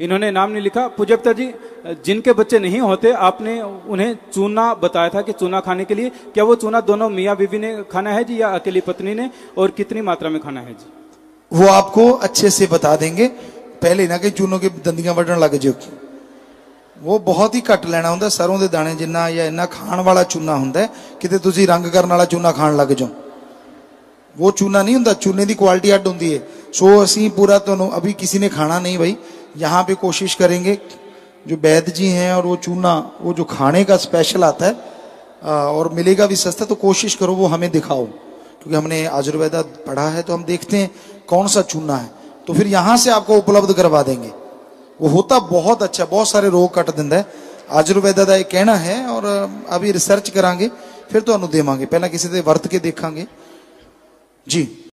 इन्होंने नाम नहीं लिखा। पुजप्ता जी, जिनके बच्चे नहीं होते, आपने उन्हें चूना बताया था कि चूना खाने के लिए, क्या वो चूना दोनों मियाँ बीवी ने खाना है जी या अकेली पत्नी ने, और कितनी मात्रा में खाना है जी? वो आपको अच्छे से बता देंगे, पहले ना कि चूनों की दंदियां वढ़न लग जाओ। वो बहुत ही घट लेना होंगे, सरों के दाने जिन्ना या इन्ना खाण वाला चूना होंगे, कितने तुम रंग करने वाला चूना खाण लग जाओ, वो चूना नहीं होंगे। चूने की क्वालिटी अड होंगी है। सो असी पूरा तो अभी किसी ने खाना नहीं भाई, यहाँ पे कोशिश करेंगे जो वैद्य जी हैं, और वो चूना वो जो खाने का स्पेशल आता है और मिलेगा भी सस्ता, तो कोशिश करो वो हमें दिखाओ, क्योंकि हमने आयुर्वेदा पढ़ा है तो हम देखते हैं कौन सा चूना है, तो फिर यहाँ से आपको उपलब्ध करवा देंगे। वो होता बहुत अच्छा, बहुत सारे रोग कट दिंदा है, आयुर्वेदा का ये कहना है। और अभी रिसर्च करांगे फिर तो देवांगे, पहला किसी से वरत के देखांगे जी।